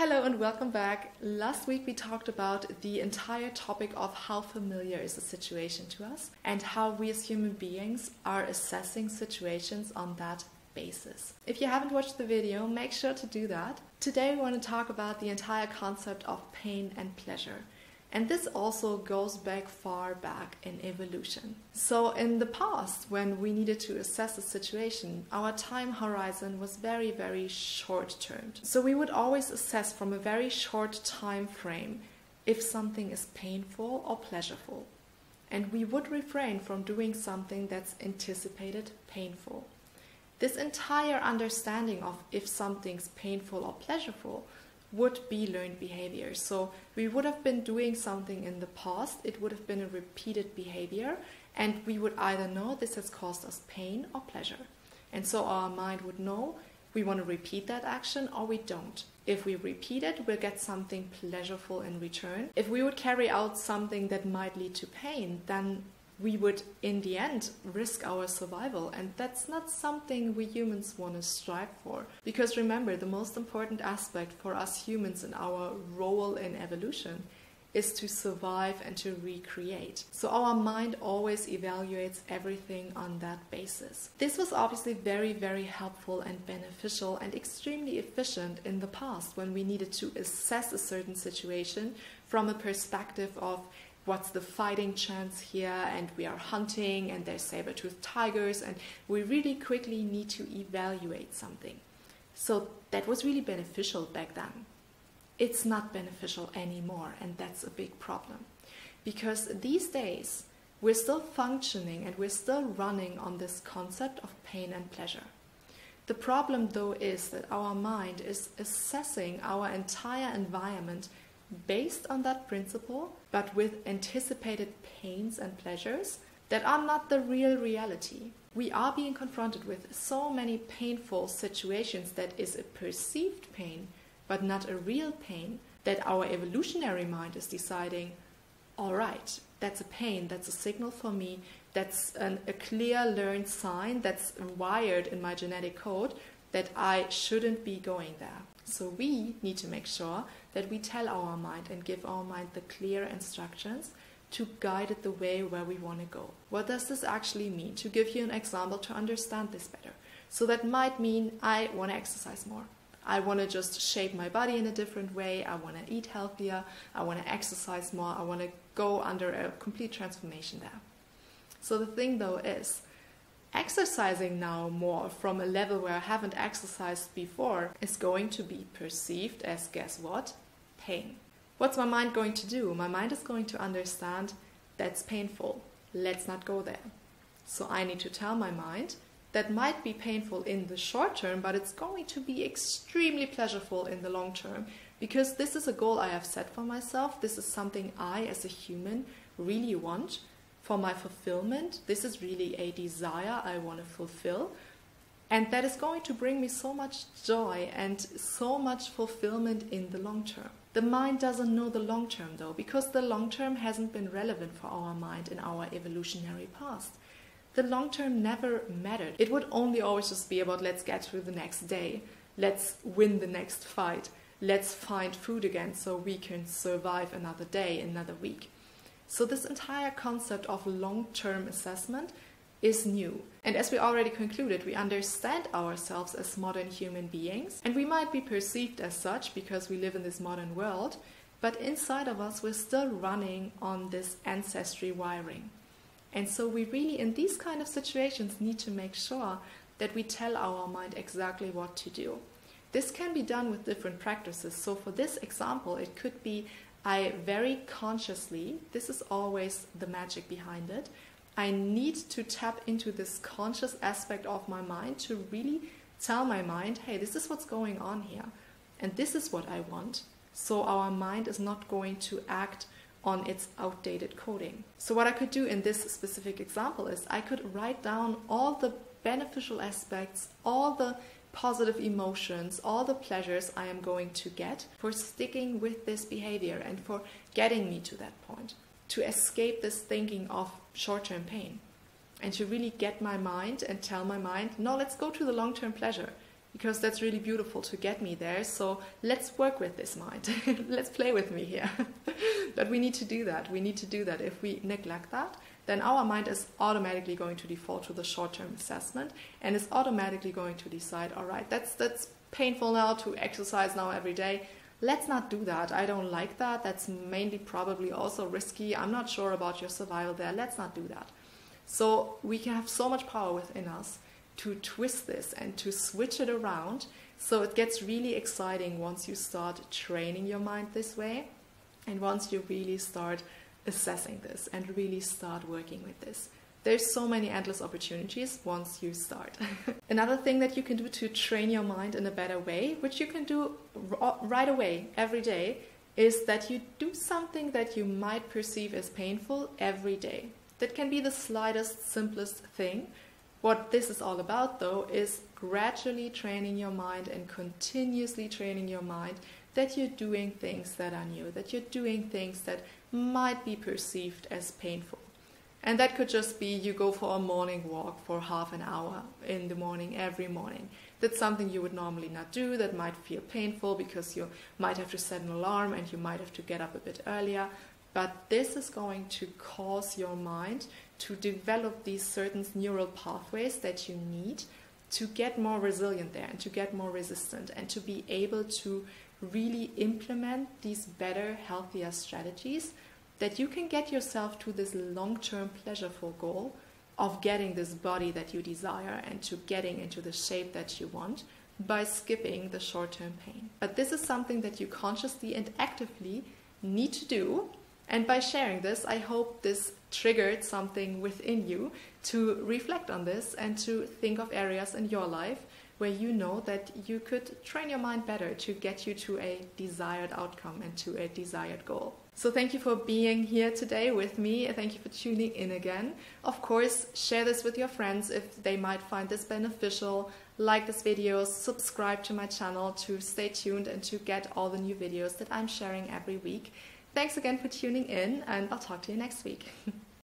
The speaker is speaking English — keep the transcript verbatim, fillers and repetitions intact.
Hello and welcome back. Last week we talked about the entire topic of how familiar is a situation to us and how we as human beings are assessing situations on that basis. If you haven't watched the video, make sure to do that. Today we want to talk about the entire concept of pain and pleasure. And this also goes back far back in evolution. So in the past, when we needed to assess a situation, our time horizon was very, very short-termed. So we would always assess from a very short time frame if something is painful or pleasurable. And we would refrain from doing something that's anticipated painful. This entire understanding of if something's painful or pleasurable would be learned behavior. So we would have been doing something in the past, it would have been a repeated behavior, and we would either know this has caused us pain or pleasure. And so our mind would know we want to repeat that action or we don't. If we repeat it, we'll get something pleasurable in return. If we would carry out something that might lead to pain, then we would in the end risk our survival, and that's not something we humans want to strive for. Because remember, the most important aspect for us humans in our role in evolution is to survive and to recreate. So our mind always evaluates everything on that basis. This was obviously very, very helpful and beneficial and extremely efficient in the past when we needed to assess a certain situation from a perspective of what's the fighting chance here, and we are hunting and there's saber-toothed tigers and we really quickly need to evaluate something. So that was really beneficial back then. It's not beneficial anymore, and that's a big problem. Because these days we're still functioning and we're still running on this concept of pain and pleasure. The problem though is that our mind is assessing our entire environment based on that principle, but with anticipated pains and pleasures that are not the real reality. We are being confronted with so many painful situations that is a perceived pain, but not a real pain, that our evolutionary mind is deciding, all right, that's a pain, that's a signal for me, that's an, a clear learned sign that's wired in my genetic code that I shouldn't be going there. So we need to make sure that we tell our mind and give our mind the clear instructions to guide it the way where we want to go. What does this actually mean? To give you an example to understand this better. So that might mean I want to exercise more. I want to just shape my body in a different way. I want to eat healthier. I want to exercise more. I want to go under a complete transformation there. So the thing though is, exercising now more from a level where I haven't exercised before is going to be perceived as, guess what? Pain. What's my mind going to do? My mind is going to understand that's painful. Let's not go there. So I need to tell my mind that might be painful in the short term, but it's going to be extremely pleasurable in the long term, because this is a goal I have set for myself. This is something I as a human really want. For my fulfillment, this is really a desire I want to fulfill, and that is going to bring me so much joy and so much fulfillment in the long term. The mind doesn't know the long term though, because the long term hasn't been relevant for our mind in our evolutionary past. The long term never mattered. It would only always just be about let's get through the next day, let's win the next fight, let's find food again so we can survive another day, another week. So this entire concept of long-term assessment is new. And as we already concluded, we understand ourselves as modern human beings, and we might be perceived as such because we live in this modern world, but inside of us we're still running on this ancestry wiring. And so we really, in these kind of situations, need to make sure that we tell our mind exactly what to do. This can be done with different practices. So for this example, it could be I very consciously, this is always the magic behind it, I need to tap into this conscious aspect of my mind to really tell my mind, hey, this is what's going on here and this is what I want. So our mind is not going to act on its outdated coding. So what I could do in this specific example is I could write down all the beneficial aspects, all the positive emotions, all the pleasures I am going to get for sticking with this behavior and for getting me to that point, to escape this thinking of short-term pain and to really get my mind and tell my mind, no, let's go to the long-term pleasure. because that's really beautiful to get me there. So let's work with this mind. Let's play with me here. But we need to do that. We need to do that. If we neglect that, then our mind is automatically going to default to the short-term assessment and is automatically going to decide, all right, that's, that's painful now to exercise now every day. Let's not do that. I don't like that. That's mainly probably also risky. I'm not sure about your survival there. Let's not do that. So we can have so much power within us to twist this and to switch it around. So it gets really exciting once you start training your mind this way and once you really start assessing this and really start working with this. There's so many endless opportunities once you start. Another thing that you can do to train your mind in a better way, which you can do right away every day, is that you do something that you might perceive as painful every day. That can be the slightest, simplest thing. What this is all about, though, is gradually training your mind and continuously training your mind that you're doing things that are new, that you're doing things that might be perceived as painful. And that could just be you go for a morning walk for half an hour in the morning every morning. That's something you would normally not do, that might feel painful because you might have to set an alarm and you might have to get up a bit earlier. But this is going to cause your mind to develop these certain neural pathways that you need to get more resilient there and to get more resistant and to be able to really implement these better, healthier strategies that you can get yourself to this long-term pleasureful goal of getting this body that you desire and to getting into the shape that you want by skipping the short-term pain. But this is something that you consciously and actively need to do. And by sharing this, I hope this triggered something within you to reflect on this and to think of areas in your life where you know that you could train your mind better to get you to a desired outcome and to a desired goal. So thank you for being here today with me. Thank you for tuning in again. Of course, share this with your friends if they might find this beneficial. Like this video, subscribe to my channel to stay tuned and to get all the new videos that I'm sharing every week. Thanks again for tuning in, and I'll talk to you next week.